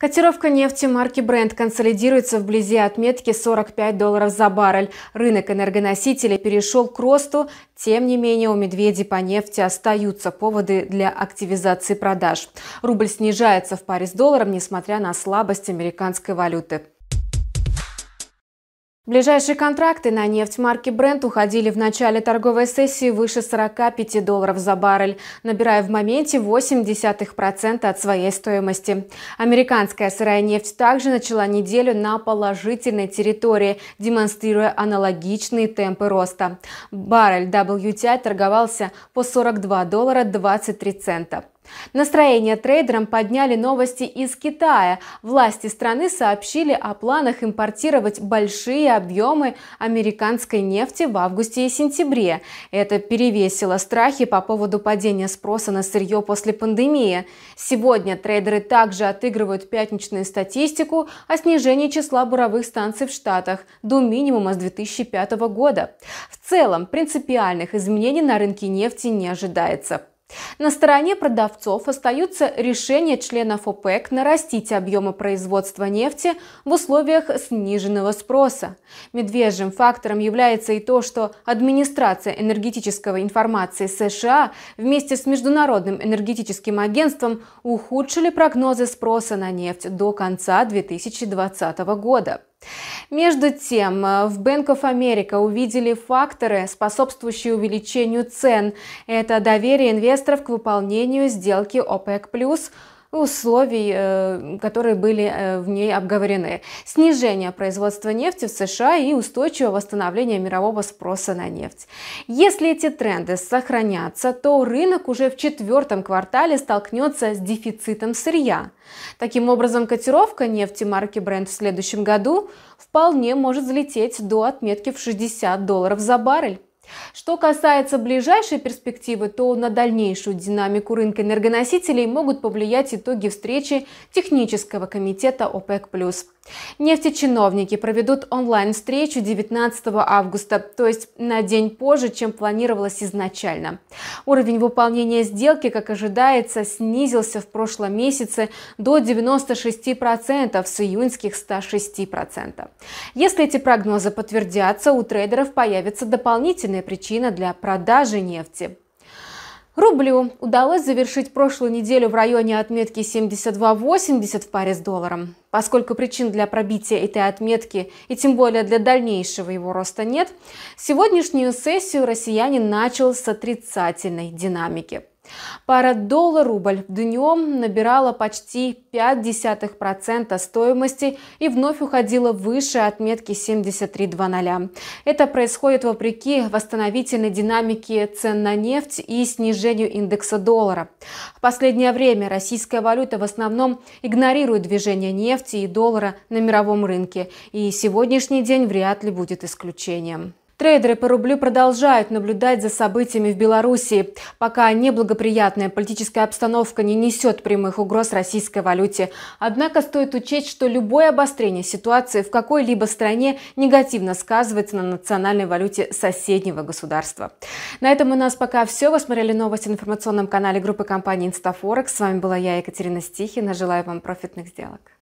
Котировка нефти марки Brent консолидируется вблизи отметки $45 за баррель. Рынок энергоносителей перешел к росту. Тем не менее, у медведей по нефти остаются поводы для активизации продаж. Рубль снижается в паре с долларом, несмотря на слабость американской валюты. Ближайшие контракты на нефть марки Brent уходили в начале торговой сессии выше $45 за баррель, набирая в моменте 0,8% от своей стоимости. Американская сырая нефть также начала неделю на положительной территории, демонстрируя аналогичные темпы роста. Баррель WTI торговался по $42,23. Настроение трейдерам подняли новости из Китая. Власти страны сообщили о планах импортировать большие объемы американской нефти в августе и сентябре. Это перевесило страхи по поводу падения спроса на сырье после пандемии. Сегодня трейдеры также отыгрывают пятничную статистику о снижении числа буровых станций в Штатах до минимума с 2005 года. В целом принципиальных изменений на рынке нефти не ожидается. На стороне продавцов остаются решения членов ОПЕК нарастить объемы производства нефти в условиях сниженного спроса. Медвежьим фактором является и то, что Администрация энергетической информации США вместе с Международным энергетическим агентством ухудшили прогнозы спроса на нефть до конца 2020 года. Между тем, в Bank of America увидели факторы, способствующие увеличению цен. Это доверие инвесторов к выполнению сделки ОПЕК+, условий, которые были в ней обговорены, снижение производства нефти в США и устойчивое восстановление мирового спроса на нефть. Если эти тренды сохранятся, то рынок уже в четвертом квартале столкнется с дефицитом сырья. Таким образом, котировка нефти марки Brent в следующем году вполне может взлететь до отметки в $60 за баррель. Что касается ближайшей перспективы, то на дальнейшую динамику рынка энергоносителей могут повлиять итоги встречи технического комитета ОПЕК+. Нефтечиновники проведут онлайн-встречу 19 августа, то есть на день позже, чем планировалось изначально. Уровень выполнения сделки, как ожидается, снизился в прошлом месяце до 96% с июньских 106%. Если эти прогнозы подтвердятся, у трейдеров появится дополнительная причина для продажи нефти. Рублю удалось завершить прошлую неделю в районе отметки 72.80 в паре с долларом. Поскольку причин для пробития этой отметки и тем более для дальнейшего его роста нет, сегодняшнюю сессию россиянин начал с отрицательной динамики. Пара доллар-рубль днем набирала почти 0,5% стоимости и вновь уходила выше отметки 73.00. Это происходит вопреки восстановительной динамике цен на нефть и снижению индекса доллара. В последнее время российская валюта в основном игнорирует движение нефти и доллара на мировом рынке, и сегодняшний день вряд ли будет исключением. Трейдеры по рублю продолжают наблюдать за событиями в Беларуси, пока неблагоприятная политическая обстановка не несет прямых угроз российской валюте. Однако стоит учесть, что любое обострение ситуации в какой-либо стране негативно сказывается на национальной валюте соседнего государства. На этом у нас пока все. Вы смотрели новости на информационном канале группы компании ИнстаФорекс. С вами была я, Екатерина Стихина. Желаю вам профитных сделок.